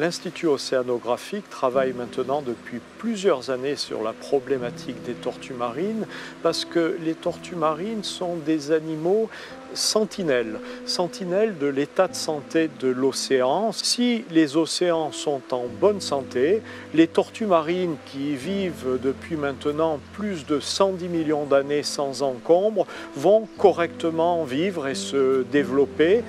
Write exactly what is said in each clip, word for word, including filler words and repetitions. l'Institut Océanographique travaille maintenant depuis plusieurs années sur la problématique des tortues marines, parce que les tortues marines sont des animaux sentinelles, sentinelles de l'état de santé de l'océan. Si les océans sont en bonne santé, les tortues marines qui y vivent depuis maintenant plus de cent dix millions d'années sans encombre vont correctement vivre et se développer.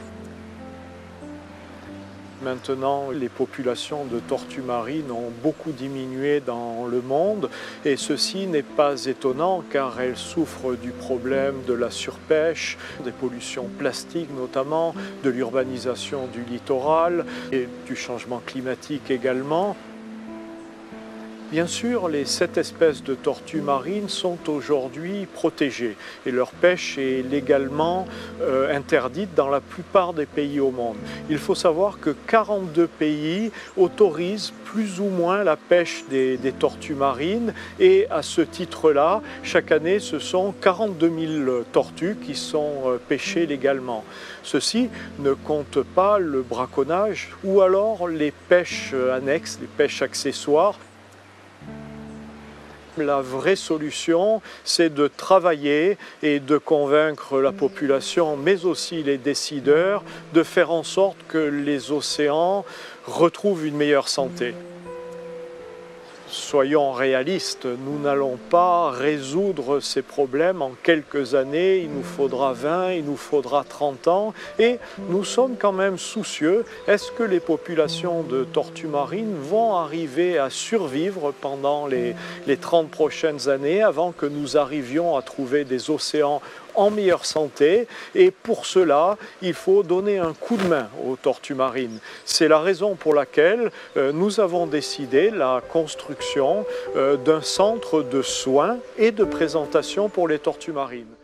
Maintenant, les populations de tortues marines ont beaucoup diminué dans le monde et ceci n'est pas étonnant car elles souffrent du problème de la surpêche, des pollutions plastiques notamment, de l'urbanisation du littoral et du changement climatique également. Bien sûr, les sept espèces de tortues marines sont aujourd'hui protégées et leur pêche est légalement euh, interdite dans la plupart des pays au monde. Il faut savoir que quarante-deux pays autorisent plus ou moins la pêche des, des tortues marines et à ce titre-là, chaque année, ce sont quarante-deux mille tortues qui sont pêchées légalement. Ceci ne compte pas le braconnage ou alors les pêches annexes, les pêches accessoires. La vraie solution, c'est de travailler et de convaincre la population, mais aussi les décideurs, de faire en sorte que les océans retrouvent une meilleure santé. Soyons réalistes, nous n'allons pas résoudre ces problèmes en quelques années, il nous faudra vingt, il nous faudra trente ans et nous sommes quand même soucieux. Est-ce que les populations de tortues marines vont arriver à survivre pendant les, les trente prochaines années avant que nous arrivions à trouver des océans en meilleure santé? Et pour cela, il faut donner un coup de main aux tortues marines. C'est la raison pour laquelle euh, nous avons décidé la construction euh, d'un centre de soins et de présentation pour les tortues marines.